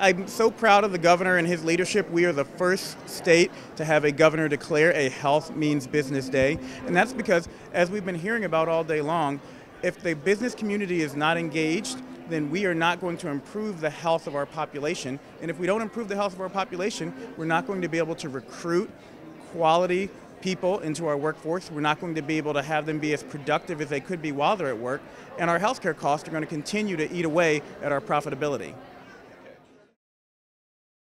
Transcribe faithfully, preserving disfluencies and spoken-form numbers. I'm so proud of the governor and his leadership. We are the first state to have a governor declare a Health Means Business Day. And that's because, as we've been hearing about all day long, if the business community is not engaged, then we are not going to improve the health of our population. And if we don't improve the health of our population, we're not going to be able to recruit quality people into our workforce. We're not going to be able to have them be as productive as they could be while they're at work. And our healthcare costs are going to continue to eat away at our profitability.